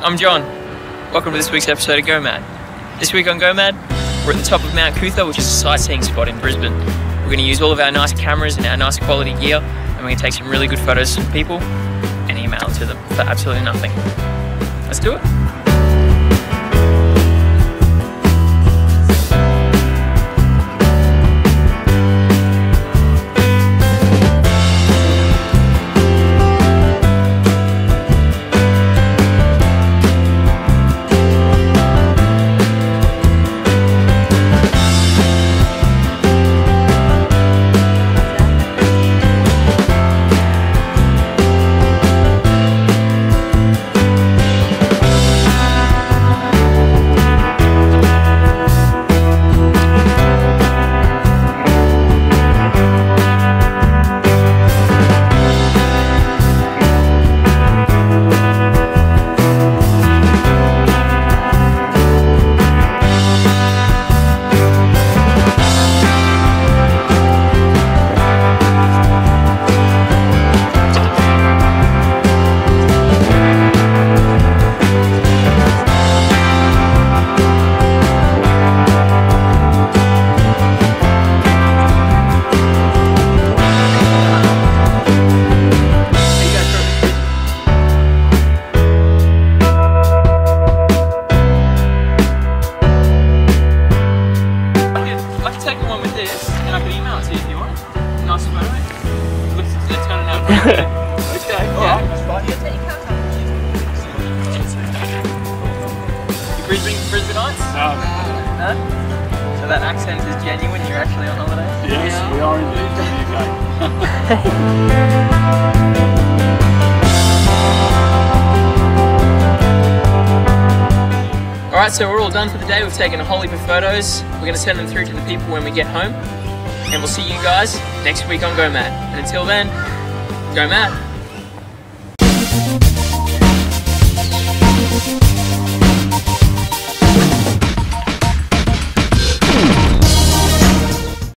I'm John. Welcome to this week's episode of GoMAD. This week on GoMAD, we're at the top of Mount Coot-tha, which is a sightseeing spot in Brisbane. We're going to use all of our nice cameras and our nice quality gear, and we're going to take some really good photos of some people and email it to them for absolutely nothing. Let's do it. Brisbaneites? No. So that accent is genuine, you're actually on holiday? Yes, yeah. We are indeed in the UK. Alright, so we're all done for the day. We've taken a whole heap of photos. We're going to send them through to the people when we get home. And we'll see you guys next week on GoMAD. And until then, GoMAD!